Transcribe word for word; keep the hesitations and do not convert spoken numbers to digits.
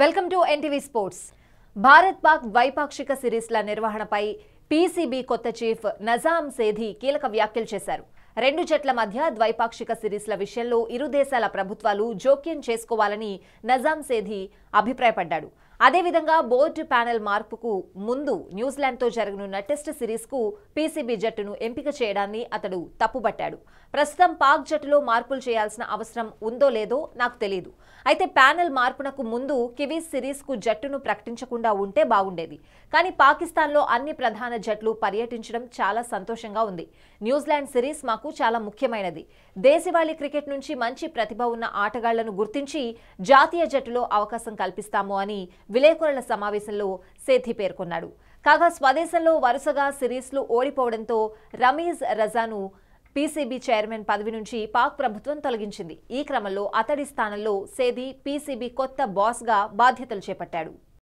Welcome to NTV sports. Bharat Pak ద్వైపాక్షిక సిరీస్ల నిర్వహణపై పీసీబీ కొత్త చీఫ్ నజాం సేథీ కీలక వ్యాఖ్యలు చేశారు. రెండు జట్ల మధ్య ద్వైపాక్షిక సిరీస్ల విషయంలో ఇరు దేశాల ప్రభుత్వాలు జోక్యం చేసుకోవాలని నజాం సేథీ అభిప్రాయపడ్డారు. అదే విధంగా బోర్డు ప్యానెల్ మార్పుకు ముందు న్యూజిలాండ్ తో జరగనున్న టెస్ట్ సిరీస్ కు పీసీబీ జట్టును ఎంపిక చేయడాన్ని అతడు తప్పుబట్టాడు. ప్రస్తుతం పాక్ జట్టులో మార్పులు చేయాల్సిన అవసరం ఉందో లేదో నాకు తెలియదు. అయితే ప్యానెల్ మార్పునకు ముందు కివీస్ సిరీస్కు జట్టును ప్రకటించకుండా ఉంటే బాగుండేది. కానీ పాకిస్తాన్లో అన్ని ప్రధాన జట్లు పర్యటించడం చాలా సంతోషంగా ఉంది. న్యూజిలాండ్ సిరీస్ మాకు చాలా ముఖ్యమైనది. దేశవాళీ క్రికెట్ నుంచి మంచి ప్రతిభ ఉన్న ఆటగాళ్లను గుర్తించి జాతీయ జట్టులో అవకాశం కల్పిస్తాము అని విలేకరుల సమావేశంలో సేథీ పేర్కొన్నాడు. కాగా స్వదేశంలో వరుసగా సిరీస్లు ఓడిపోవడంతో రమీజ్ రజాను పీసీబీ చైర్మన్ పదవి నుంచి పాక్ ప్రభుత్వం తొలగించింది. ఈ క్రమంలో అతడి స్థానంలో సేథీ పీసీబీ కొత్త బాస్గా బాధ్యతలు చేపట్టాడు.